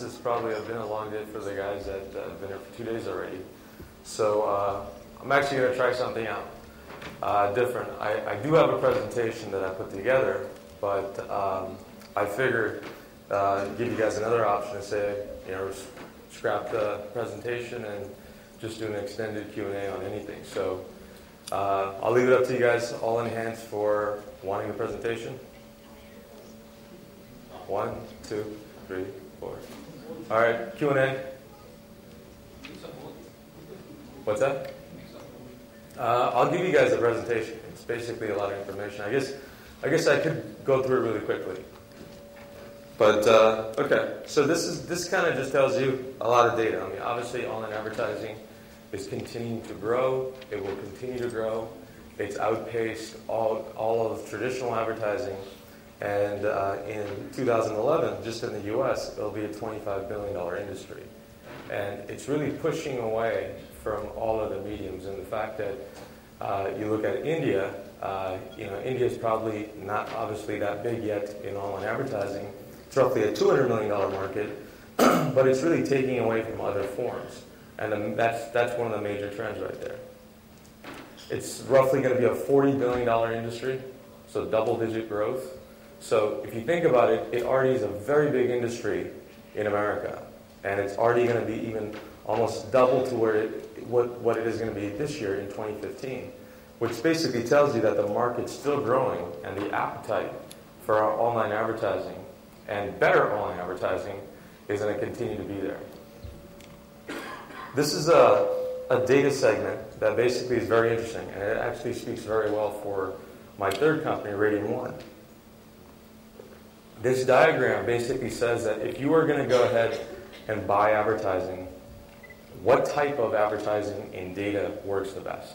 this is probably been a long day for the guys that have been here for 2 days already. So I'm actually going to try something out different. I do have a presentation that I put together, but I figured give you guys another option to say, you know, scrap the presentation and just do an extended Q&A on anything. So I'll leave it up to you guys, all in hands for wanting the presentation. 1, 2, 3, 4. All right, Q&A. What's that? I'll give you guys the presentation. It's basically a lot of information. I guess I could go through it really quickly. But okay, so this kind of just tells you a lot of data. I mean, obviously, online advertising is continuing to grow. It will continue to grow. It's outpaced all of traditional advertising. And in 2011, just in the U.S., it'll be a $25 billion industry. And it's really pushing away from all of the mediums. And the fact that you look at India, you know, India's probably not obviously that big yet in online advertising. It's roughly a $200 million market, but it's really taking away from other forms. And that's one of the major trends right there. It's roughly going to be a $40 billion industry, so double-digit growth. So if you think about it, it already is a very big industry in America. And it's already going to be even almost double to where what it is going to be this year in 2015, which basically tells you that the market's still growing and the appetite for our online advertising and better online advertising is going to continue to be there. This is a data segment that basically is very interesting, and it actually speaks very well for my third company, RadiumOne. This diagram basically says that if you are going to go ahead and buy advertising, what type of advertising in data works the best?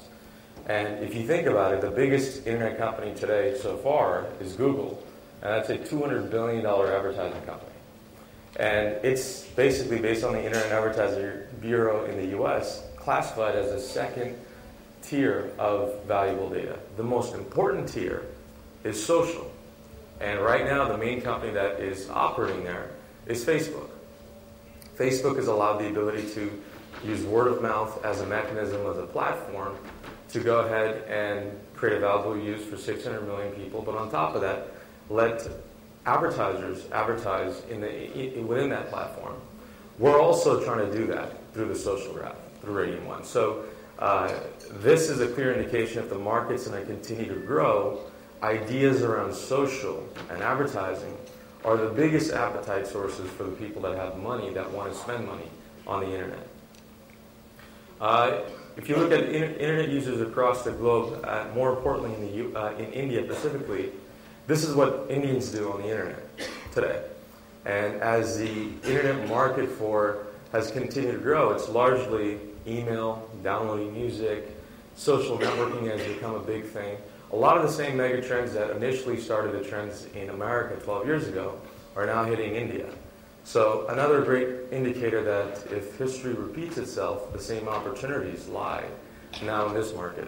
And if you think about it, the biggest internet company today so far is Google, and that's a $200 billion advertising company. And it's basically, based on the Internet Advertising Bureau in the US, classified as the second tier of valuable data. The most important tier is social. And right now, the main company that is operating there is Facebook. Facebook has allowed the ability to use word of mouth as a mechanism of the platform to go ahead and create a valuable use for 600 million people. But on top of that, let advertisers advertise within that platform. We're also trying to do that through the social graph, through RadiumOne. So this is a clear indication if the market's going to continue to grow, ideas around social and advertising are the biggest appetite sources for the people that have money that want to spend money on the internet. If you look at internet users across the globe, more importantly in India specifically, this is what Indians do on the internet today. And as the internet market has continued to grow, it's largely email, downloading music, social networking has become a big thing. A lot of the same mega trends that initially started the trends in America 12 years ago are now hitting India. So another great indicator that if history repeats itself, the same opportunities lie now in this market.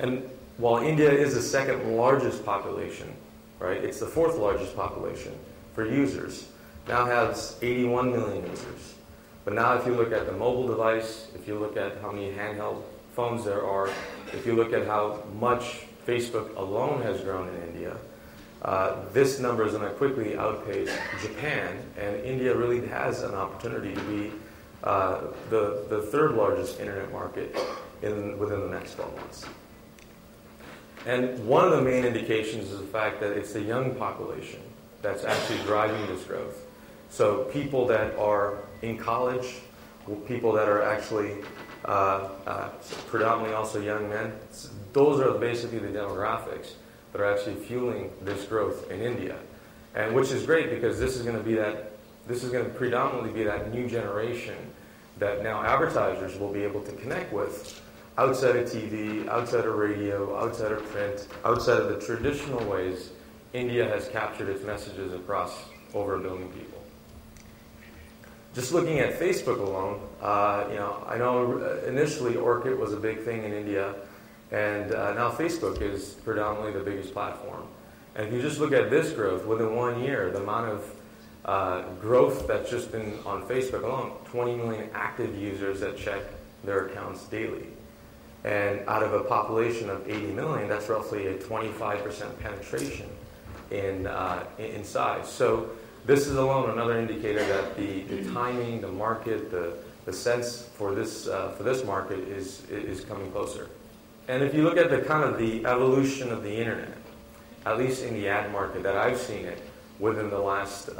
And while India is the second largest population, right, it's the fourth largest population for users, now has 81 million users. But now if you look at the mobile device, if you look at how many handheld phones there are, if you look at how much Facebook alone has grown in India, this number is going to quickly outpace Japan, and India really has an opportunity to be the third largest internet market within the next 12 months. And one of the main indications is the fact that it's the young population that's actually driving this growth. So people that are in college, people that are actually predominantly also young men, those are basically the demographics that are actually fueling this growth in India. And which is great because this is going to predominantly be that new generation that now advertisers will be able to connect with outside of TV, outside of radio, outside of print, outside of the traditional ways India has captured its messages across over a billion people. Just looking at Facebook alone, you know, I know initially Orkut was a big thing in India, and now Facebook is predominantly the biggest platform. And if you just look at this growth, within 1 year, the amount of growth that's just been on Facebook alone, 20 million active users that check their accounts daily. And out of a population of 80 million, that's roughly a 25% penetration in size. So this is alone another indicator that the timing, the market, the sense for this market is coming closer. And if you look at the kind of the evolution of the internet, at least in the ad market that I've seen it within the last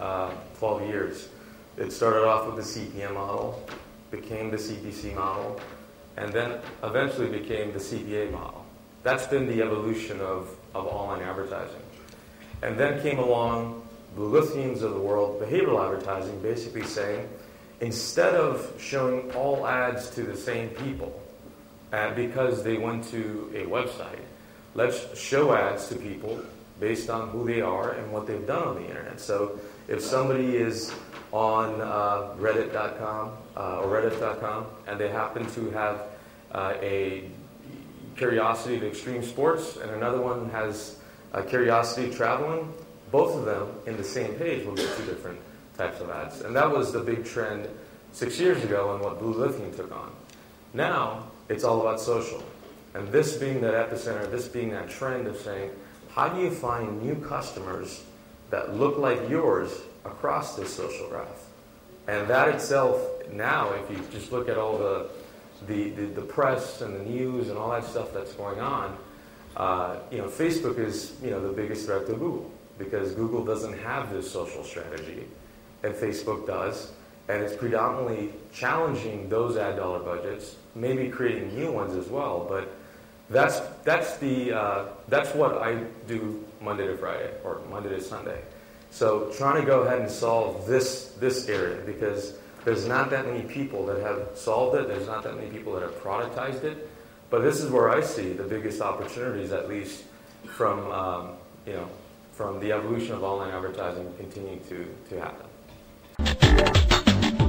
12 years, it started off with the CPM model, became the CPC model, and then eventually became the CPA model. That's been the evolution of online advertising. And then came along BlueLithiums of the world, behavioral advertising, basically saying, instead of showing all ads to the same people, because they went to a website, let's show ads to people based on who they are and what they've done on the internet. So if somebody is on reddit.com or reddit.com and they happen to have a curiosity of extreme sports and another one has a curiosity of traveling, both of them in the same page will get two different types of ads. And that was the big trend 6 years ago and what BlueLithium took on. Now it's all about social. And this being that epicenter, this being that trend of saying, how do you find new customers that look like yours across this social graph? And that itself now, if you just look at all the press and the news and all that stuff that's going on, you know, Facebook is the biggest threat to Google because Google doesn't have this social strategy, and Facebook does, and it's predominantly challenging those ad dollar budgets, maybe creating new ones as well, but. That's what I do Monday to Friday or Monday to Sunday. So trying to go ahead and solve this area because there's not that many people that have solved it. There's not that many people that have productized it. But this is where I see the biggest opportunities, at least from from the evolution of online advertising continuing to happen.